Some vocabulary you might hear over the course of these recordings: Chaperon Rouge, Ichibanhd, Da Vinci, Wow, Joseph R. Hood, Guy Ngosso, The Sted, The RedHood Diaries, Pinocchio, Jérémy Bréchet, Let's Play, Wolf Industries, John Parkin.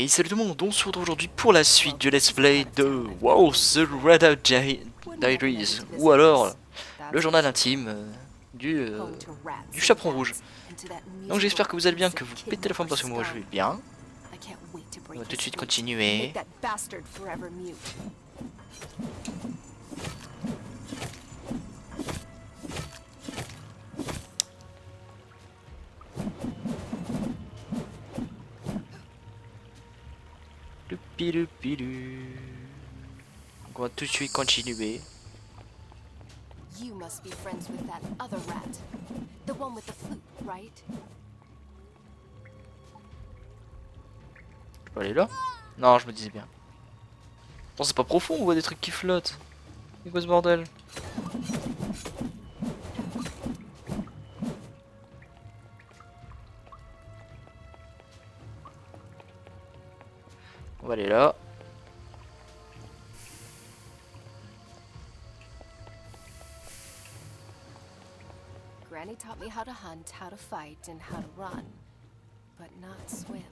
Et salut tout le monde, on se retrouve aujourd'hui pour la suite du let's play de Wow, The RedHood Diaries, ou alors le journal intime du Chaperon Rouge. Donc j'espère que vous allez bien, que vous pétez la forme parce que moi je vais bien. On va tout de suite continuer. Donc on va tout de suite continuer. You must be friends with that other rat. The one with the flute, right? Je peux aller là? Non, je me disais bien. Attends, c'est pas profond, on voit des trucs qui flottent. C'est quoi ce bordel? On va aller là. Granny taught me how to hunt, how to fight, and how to run, but not swim.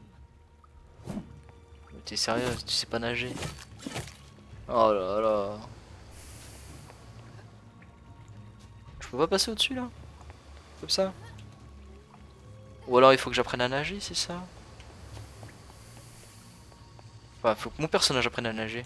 T'es sérieux, tu sais pas nager? Oh là là. Je peux pas passer au-dessus là? Comme ça? Ou alors il faut que j'apprenne à nager, c'est ça? Enfin, faut que mon personnage apprenne à nager.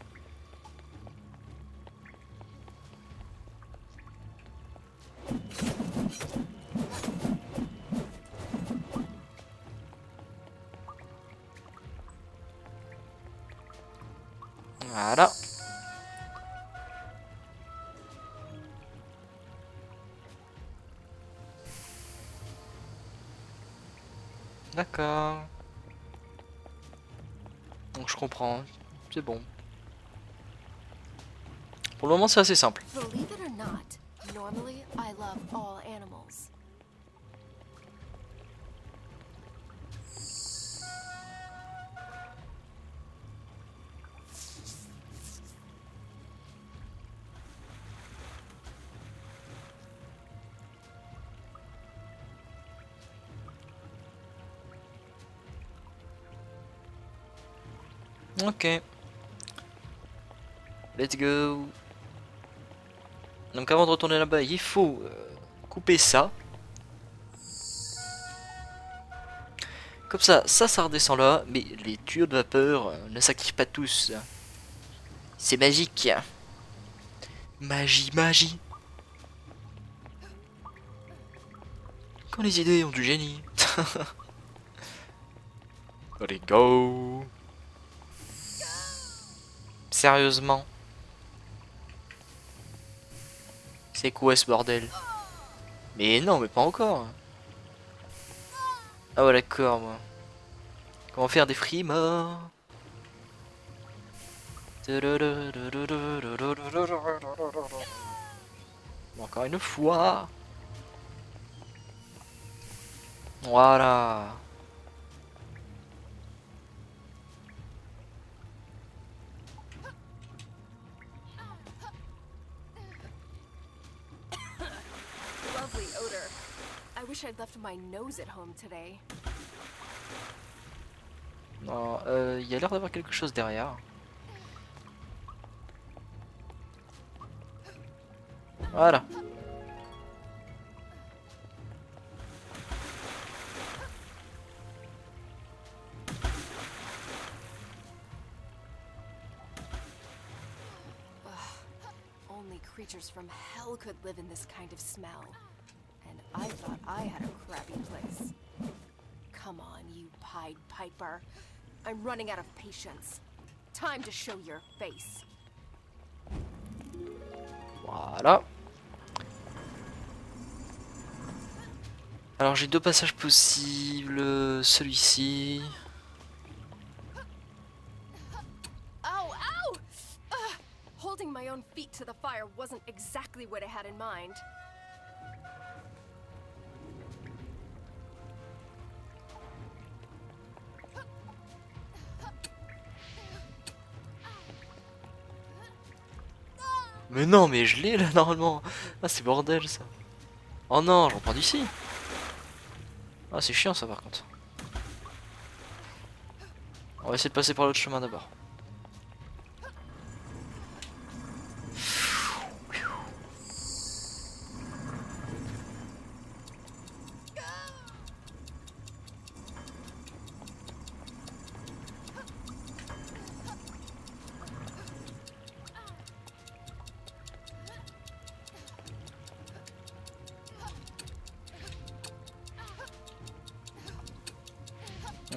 Voilà. D'accord. Donc je comprends, c'est bon. Pour le moment, c'est assez simple. Ok, let's go. Donc avant de retourner là-bas, il faut couper ça. Comme ça, ça redescend là. Mais les tuyaux de vapeur ne s'activent pas tous. C'est magique. Magie. Quand les idées ont du génie. Allez, go. Sérieusement, c'est quoi ce bordel? Mais non, mais pas encore. Ah ouais, d'accord, moi. Comment faire des free morts? Encore une fois. Voilà. Non, il y a l'air d'avoir quelque chose derrière. Voilà. Only creatures from hell could live in this kind of smell. I thought I had a crappy place. Come on, you Pied Piper. I'm running out of patience. Time to show your face. Voilà. Alors j'ai deux passages possibles. Celui-ci. Ow, ow! Holding my own feet to the fire wasn't exactly what I had in mind. Mais non, mais je l'ai là normalement. Ah, c'est bordel ça. Oh non, j'en prends d'ici. Ah, c'est chiant ça par contre. On va essayer de passer par l'autre chemin d'abord.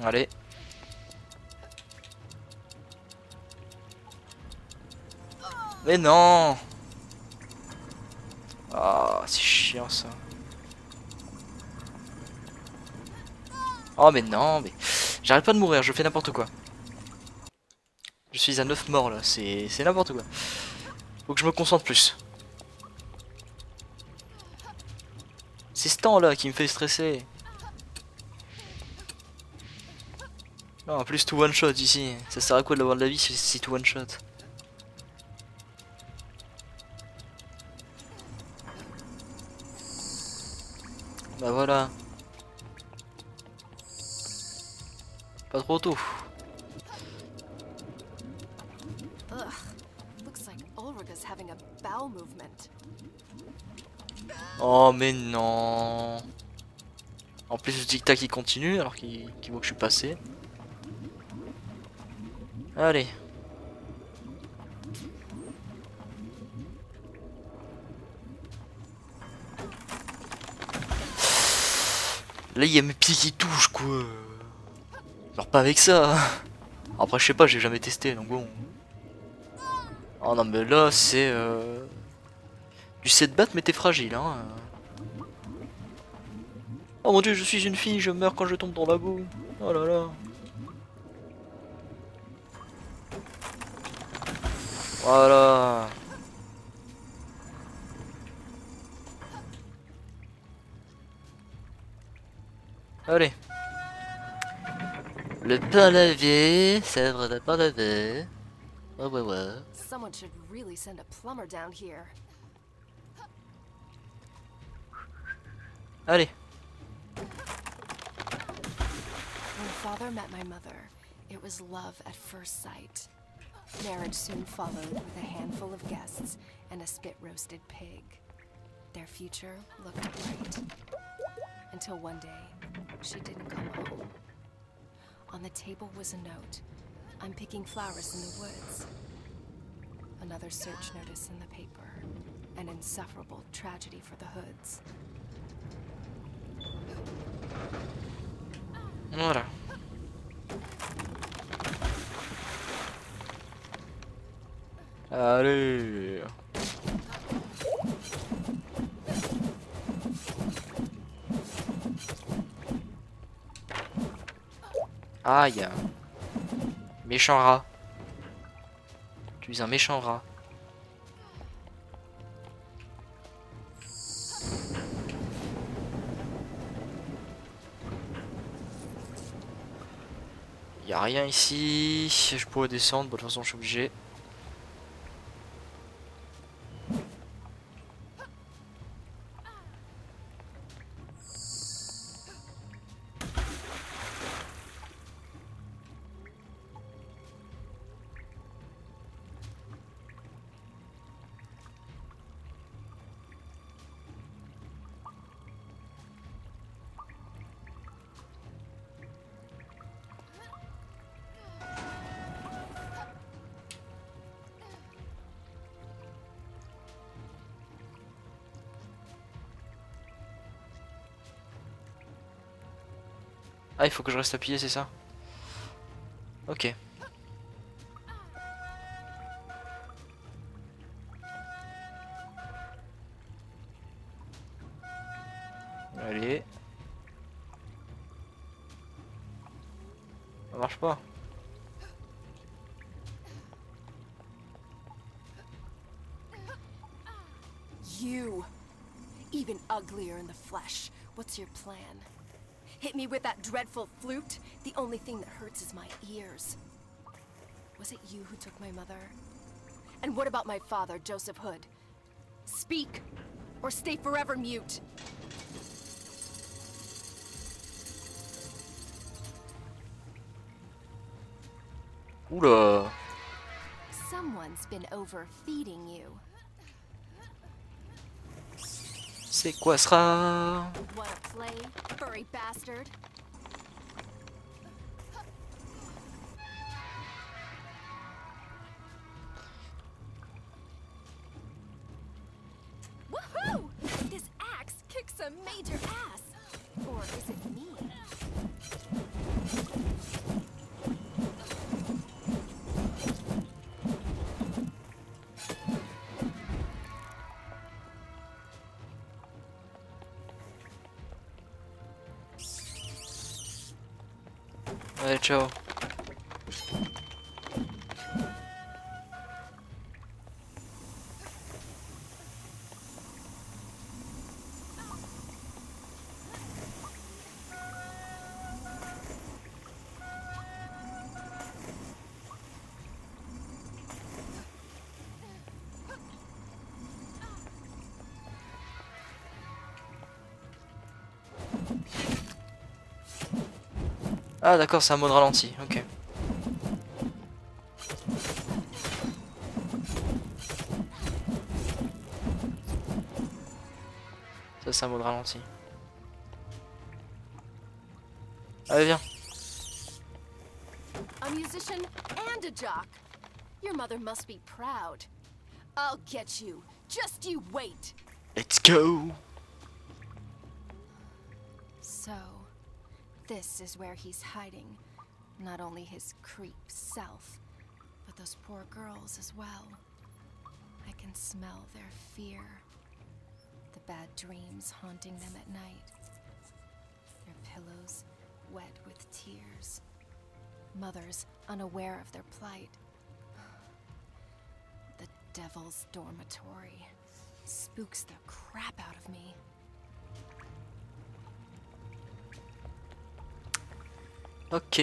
Allez. Mais non. Ah, c'est chiant ça. Oh mais non, mais j'arrête pas de mourir, je fais n'importe quoi. Je suis à 9 morts là, c'est n'importe quoi. Faut que je me concentre plus. C'est ce temps là qui me fait stresser. Non, en plus tout one shot ici, ça sert à quoi de l'avoir de la vie si c'est tout one shot. Bah voilà. Pas trop tôt. Oh mais non. En plus le tic-tac il continue alors qu'il voit que je suis passé. Allez. Là il y a mes pieds qui touchent quoi. Genre pas avec ça. Après je sais pas, j'ai jamais testé donc bon. Oh non mais là c'est du 7 battes mais t'es fragile hein. Oh mon dieu, je suis une fille, je meurs quand je tombe dans la boue. Oh là là. Voilà. Allez. Le pain lavé, sèvres de pain lavé. Ouais ouais ouais. Allez. When father met my mother, it was love at first sight. Marriage soon followed with a handful of guests and a spit-roasted pig. Their future looked bright. Until one day, she didn't come home. On the table was a note. I'm picking flowers in the woods. Another search notice in the paper. An insufferable tragedy for the Hoods. Nora. Allez. Aïe. Méchant rat. Tu es un méchant rat. Y a rien ici. Je pourrais descendre, de toute façon je suis obligé. Ah, il faut que je reste appuyé, c'est ça? Ok. Allez. Ça marche pas. You, even uglier in the flesh. What's your plan? Hit me with that dreadful flute. The only thing that hurts is my ears. Was it you who took my mother? And what about my father, Joseph Hood? Speak, or stay forever mute. Who the? Someone's been overfeeding you. C'est quoi ça? What a play, furry bastard. Woohoo! This axe kicks a major ass. Or is it me? Allez, ciao. Ah d'accord, c'est un mode ralenti, ok. Ça c'est un mode ralenti. Allez viens. A musician and a jock. Your mother must be proud. I'll get you. Just you wait. Let's go. So this is where he's hiding, not only his creep self, but those poor girls as well. I can smell their fear, the bad dreams haunting them at night, their pillows wet with tears, mothers unaware of their plight. The devil's dormitory spooks the crap out of me. Ok.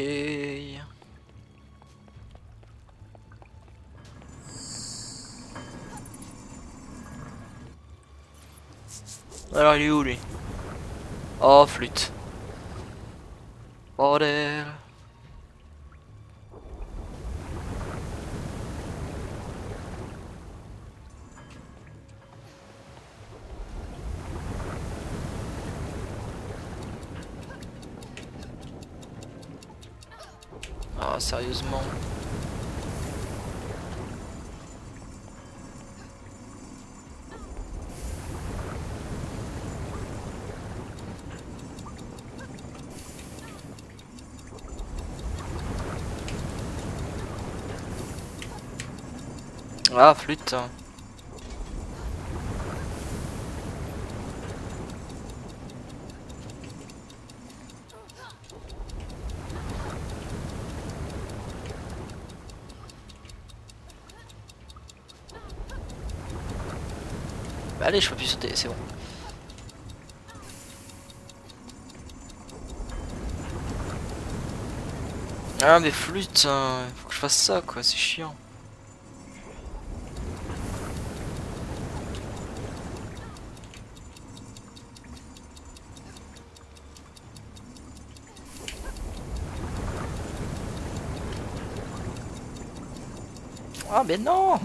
Alors il est où lui? Oh flûte. Bordel. Sérieusement. Ah, flûte. Allez, je peux plus sauter, c'est bon. Ah mais flûte, faut que je fasse ça quoi, c'est chiant. Ah mais non!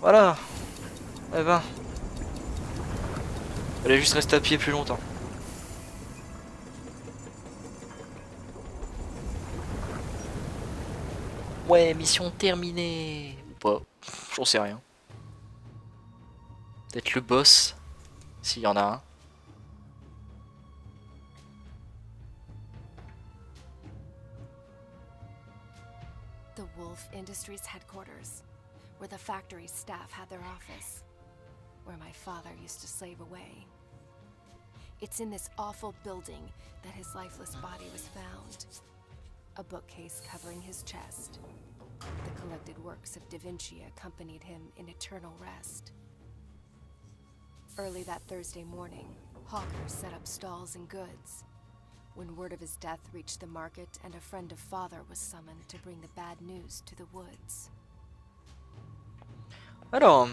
Voilà. Eh ben. Fallait juste rester à pied plus longtemps. Ouais, mission terminée. Ou pas. J'en sais rien. Peut-être le boss. S'il y en a un. The Wolf Industries headquarters. Where the factory staff had their office, where my father used to slave away. It's in this awful building that his lifeless body was found. A bookcase covering his chest. The collected works of Da Vinci accompanied him in eternal rest. Early that Thursday morning, hawkers set up stalls and goods. when word of his death reached the market and a friend of father was summoned to bring the bad news to the woods. Alors,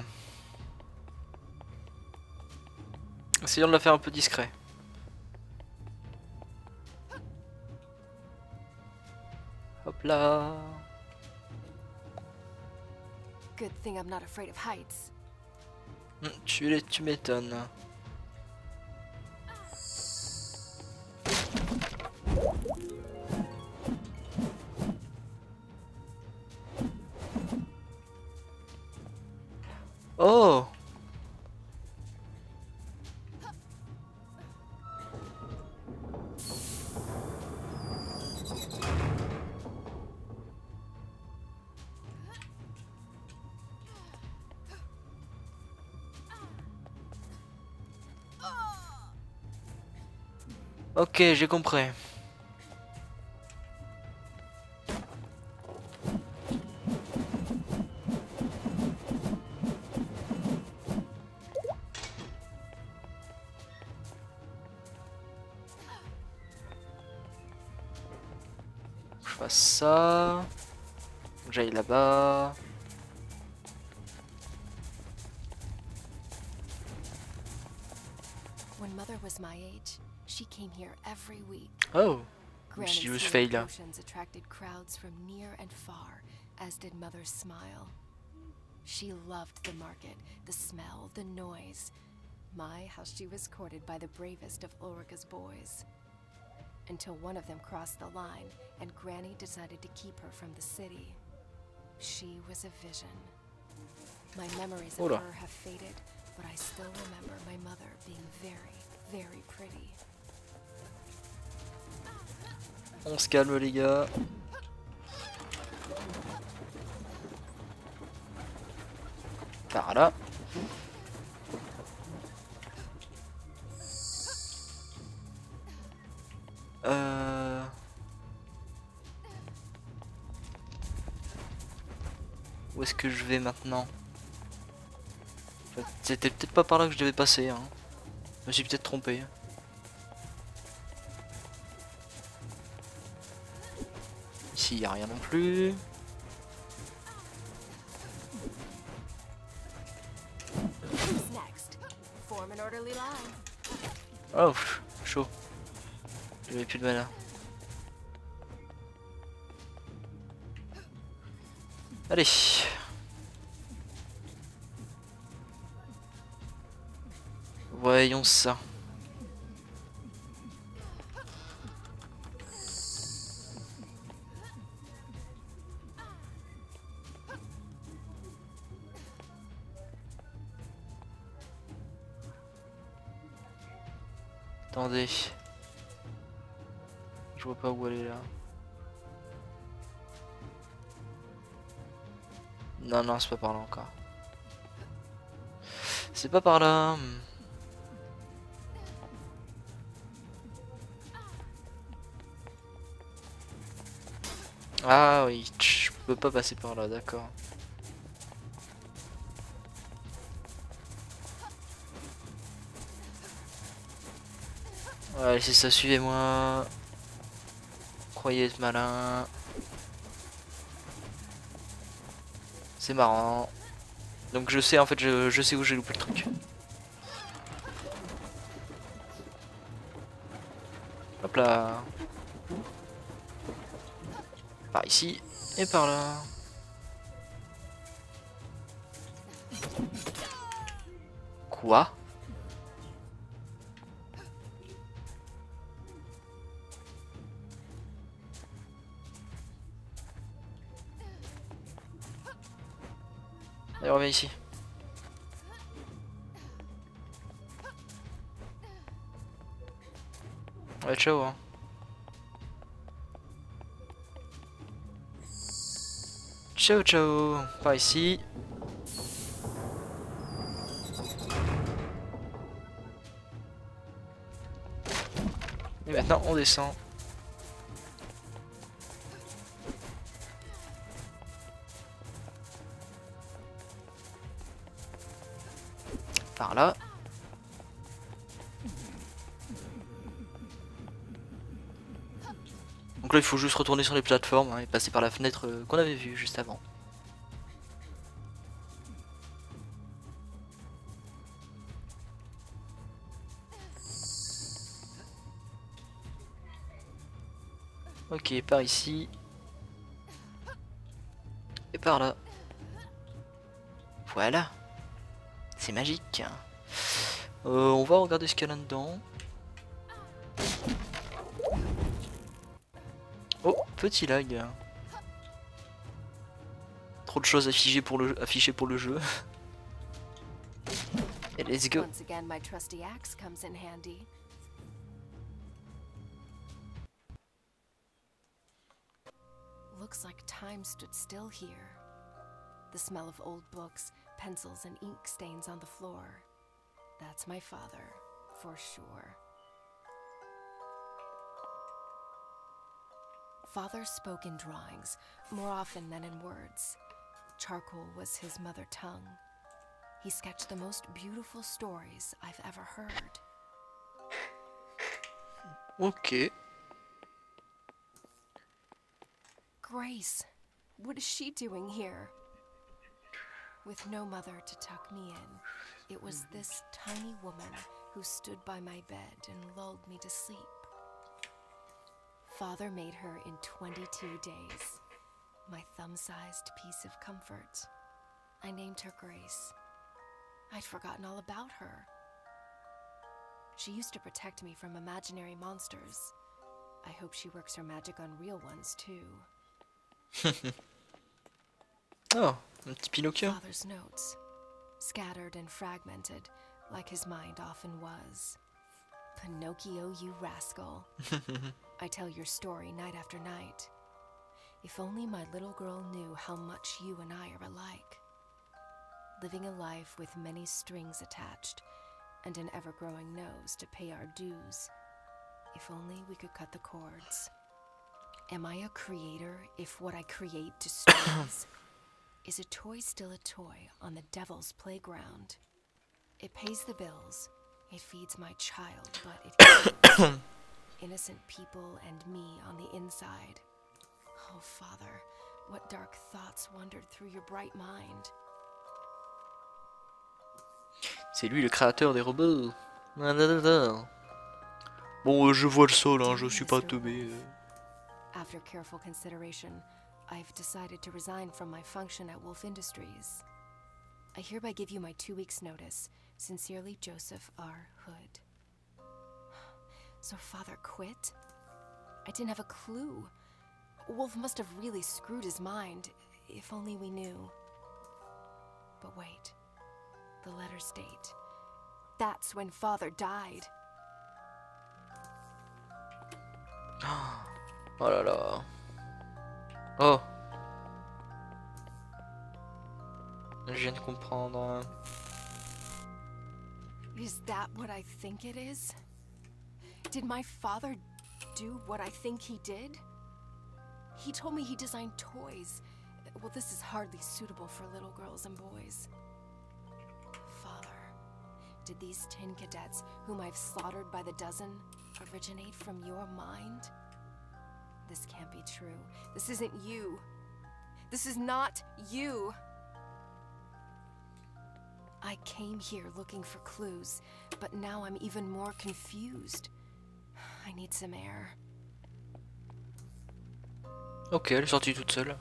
essayons de la faire un peu discret. Hop là. Good thing I'm not afraid of heights. Tu m'étonnes. Oh. Ok, j'ai compris. J'aille là-bas. When mother was my age, she came here every week. Oh, she was failure. Attracted crowds from near and far, as did mother's smile. She loved the market, the smell, the noise. My, how she was courted by the bravest of Ulrica's boys. Until one of them crossed the line, and Granny decided to keep her from the city. She was a vision. My memories of her have faded, but I still remember my mother being very, very pretty. On se calme, les gars. Par là. Où est-ce que je vais maintenant? C'était peut-être pas par là que je devais passer, hein. Je me suis peut-être trompé. Ici y a rien non plus. Oh, chaud. J'avais plus de mana. Allez. Voyons ça. Attendez. Je vois pas où elle est là. Non, non, c'est pas par là encore. C'est pas par là. Ah oui, je peux pas passer par là, d'accord. Ouais, c'est ça, suivez-moi. Croyez être malin. C'est marrant. Donc je sais, en fait, je sais où j'ai loupé le truc. Hop là. Par ici et par là. Quoi? Allez, reviens ici. Ouais, ciao, hein. Ciao, ciao. Par ici. Et maintenant, on descend. Par là. là il faut juste retourner sur les plateformes hein, et passer par la fenêtre qu'on avait vue juste avant. Ok, par ici. Et par là. Voilà. C'est magique. On va regarder ce qu'il y a là-dedans. Oh, petit lag. Trop de choses affichées pour le, jeu. Et let's go. Looks like time stood still here. The smell of old books, pencils, and ink stains on the floor. That's my father, for sure. Father spoke in drawings, more often than in words. Charcoal was his mother tongue. He sketched the most beautiful stories I've ever heard. Okay. Grace, what is she doing here? With no mother to tuck me in, it was this tiny woman who stood by my bed and lulled me to sleep. Father made her in 22 days, my thumb-sized piece of comfort. I named her Grace. I'd forgotten all about her. She used to protect me from imaginary monsters. I hope she works her magic on real ones, too. Oh, un petit Pinocchio. Father's notes, scattered and fragmented, like his mind often was. Pinocchio, you rascal. I tell your story night after night. If only my little girl knew how much you and I are alike. Living a life with many strings attached, and an ever-growing nose to pay our dues. If only we could cut the cords. Am I a creator if what I create destroys? Is a toy still a toy on the devil's playground? It pays the bills, it feeds my child, but it kills innocent people and me on the inside. Oh, Father, what dark thoughts wandered through your bright mind. C'est lui le créateur des robots. Bon, je vois le sol, hein, je suis pas tombé. After careful consideration, I've decided to resign from my function at Wolf Industries. I hereby give you my 2 weeks' notice. Sincerely, Joseph R. Hood. So Father quit? I didn't have a clue. Wolf must have really screwed his mind, if only we knew. But wait, the letter's date. That's when Father died. Oh là là. Oh. Je viens de comprendre. Is that what I think it is? Did my father do what I think he did? He told me he designed toys. Well, this is hardly suitable for little girls and boys. Father, did these tin cadets, whom I've slaughtered by the dozen, originate from your mind? This can't be true. This isn't you. This is not you. I came here looking for clues, but now I'm even more confused. I need some air. Ok, elle est sortie toute seule.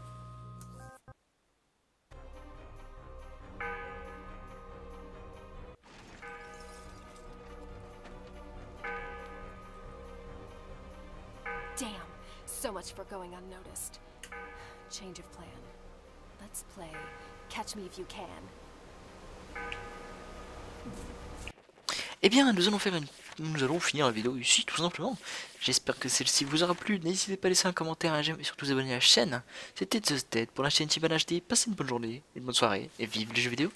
So much for going unnoticed. Change of plan. Let's play. Catch me if you can. Eh bien, nous allons finir la vidéo ici, tout simplement. J'espère que celle-ci vous aura plu. N'hésitez pas à laisser un commentaire, un j'aime et surtout vous abonner à la chaîne. C'était The Sted pour la chaîne Ichibanhd. Passez une bonne journée, une bonne soirée et vive les jeux vidéo.